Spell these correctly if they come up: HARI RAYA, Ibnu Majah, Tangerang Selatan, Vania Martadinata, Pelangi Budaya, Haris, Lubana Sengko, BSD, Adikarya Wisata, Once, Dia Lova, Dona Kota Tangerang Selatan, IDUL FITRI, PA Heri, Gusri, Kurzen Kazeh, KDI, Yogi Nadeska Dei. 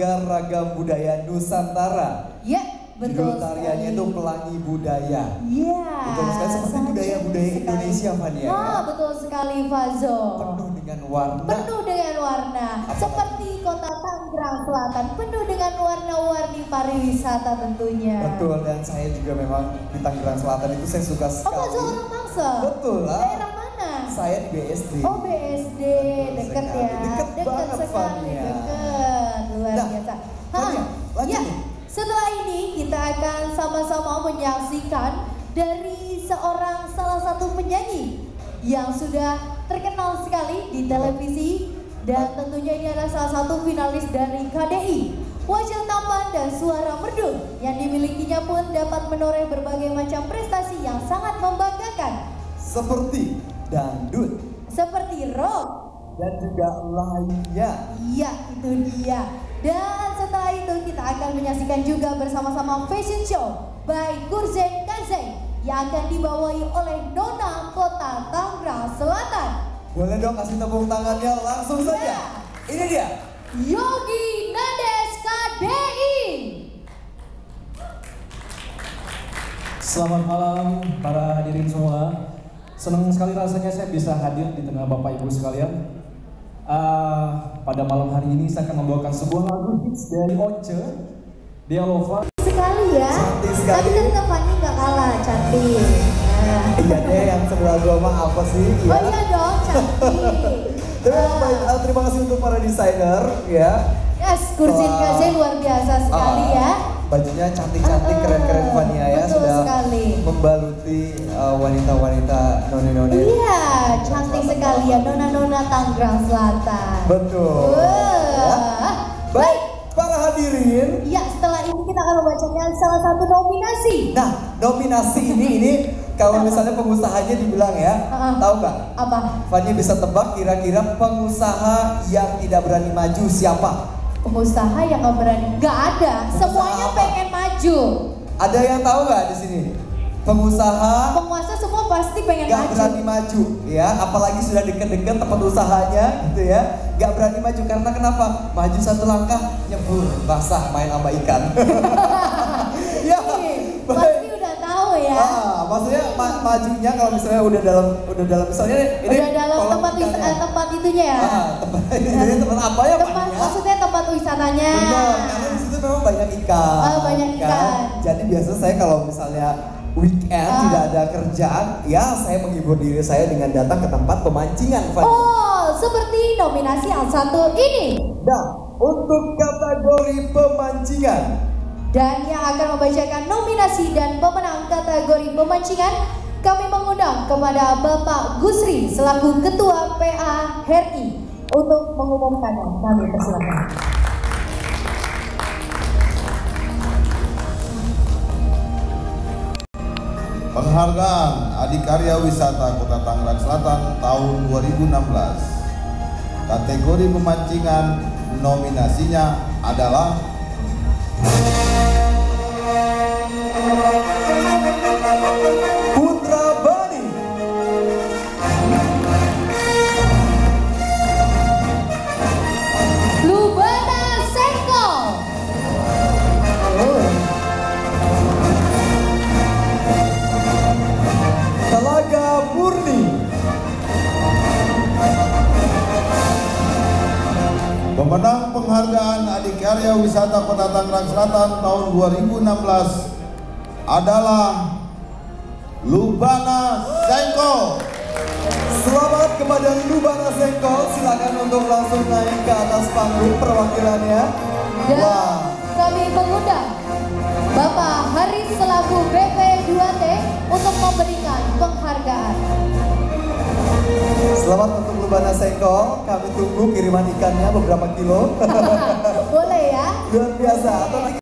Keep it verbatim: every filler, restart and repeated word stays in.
Ragam budaya Nusantara. Ya, betul. Tariannya itu Pelangi Budaya. Iya. Betul sekali, seperti budaya-budaya Indonesia, Vania. Oh, ya? Betul sekali, Fazo. Penuh dengan warna. Penuh dengan warna. Seperti kota Tangerang Selatan, penuh dengan warna-warni pariwisata tentunya. Betul, dan saya juga memang di Tangerang Selatan itu saya suka sekali. Oh, Fazo orang Tangsel? Betul lah. Daerah mana? Saya di B S D. Oh, B S D. Betul, deket sekali. Ya. Deket, deket banget, sekali, Vania. Deket, luar nah, biasa. Hah, ya. Nih. Setelah ini kita akan sama-sama menyaksikan dari seorang salah satu penyanyi yang sudah terkenal sekali di televisi dan tentunya ini adalah salah satu finalis dari K D I. Wajah tampan dan suara merdu yang dimilikinya pun dapat menoreh berbagai macam prestasi yang sangat membanggakan. Seperti dangdut, seperti rock, dan juga lainnya. Iya, itu dia. Dan setelah itu kita akan menyaksikan juga bersama-sama fashion show by Kurzen Kazeh yang akan dibawahi oleh Dona Kota Tangerang Selatan. Boleh dong kasih tepuk tangannya langsung ya. Saja. Ini dia. Yogi Nadeska Dei. Selamat malam para hadirin semua. Senang sekali rasanya saya bisa hadir di tengah Bapak Ibu sekalian. Uh, pada malam hari ini saya akan membawakan sebuah lagu hits dari Once, Dia Lova. Sekali ya, tapi kan Fania gak kalah, cantik. Nah. Iya deh, yang sebelah gua mah apa sih? Ya. Oh iya dong, cantik. Terima, uh. terima kasih untuk para desainer ya. Yes, Kurzen Kazeh luar biasa sekali uh. ya. Bajunya cantik-cantik, uh, keren-keren Fania ya. Sudah sekali. Membaluti wanita-wanita uh, nona-nona. Iya, cantik sekali ya, nona-nona Tangerang Selatan. Betul. Uh. Ya. Baik, para hadirin. Ya, setelah ini kita akan membacakan salah satu nominasi. Nah, nominasi ini, ini kalau misalnya pengusahanya dibilang ya, uh-huh. tahu nggak? Apa? Fania bisa tebak kira-kira pengusaha yang tidak berani maju siapa? Pengusaha yang gak berani, gak ada. Pengusaha semuanya apa? Pengen maju. Ada yang tahu nggak di sini? Pengusaha, penguasa semua pasti pengen gak maju. Gak berani maju, ya. Apalagi sudah deket-deket tempat usahanya, gitu ya. Gak berani maju karena kenapa? Maju satu langkah, nyebur, basah, main sama ikan. Ya, baik. Pasti udah tahu ya. Ah, maksudnya ma majunya kalau misalnya udah dalam, udah dalam misalnya ini. Udah dalam tempat itu, eh, tempat itunya ya. Ah, tempat, ini tempat apa ya? Tempat, maksudnya tempat wisatanya. Benar, karena di situ memang banyak ikan. Oh, banyak ikan. Kan? Jadi biasanya saya kalau misalnya weekend ah. tidak ada kerjaan, ya saya menghibur diri saya dengan datang ke tempat pemancingan. Fani. Oh, seperti nominasi yang satu ini. Nah, untuk kategori pemancingan. Dan yang akan membacakan nominasi dan pemenang kategori pemancingan, kami mengundang kepada Bapak Gusri selaku Ketua P A Heri untuk mengumumkannya. Kami persilakan. Penghargaan Adikarya Wisata Kota Tangerang Selatan tahun dua ribu enam belas. Kategori pemancingan nominasinya adalah Putra Bani. Lubana Sengko. Oh. Telaga Murni. Pemenang penghargaan Adikarya Wisata Kota Tangerang Selatan tahun dua ribu enam belas adalah Lubana Sengko. Selamat kepada Lubana Sengko. Silakan untuk langsung naik ke atas panggung perwakilannya. Dan wow. kami mengundang Bapak Haris selaku B P dua T untuk memberikan penghargaan. Selamat untuk Lubana Sengko. Kami tunggu kiriman ikannya beberapa kilo. Boleh ya? Luar biasa. Atau lagi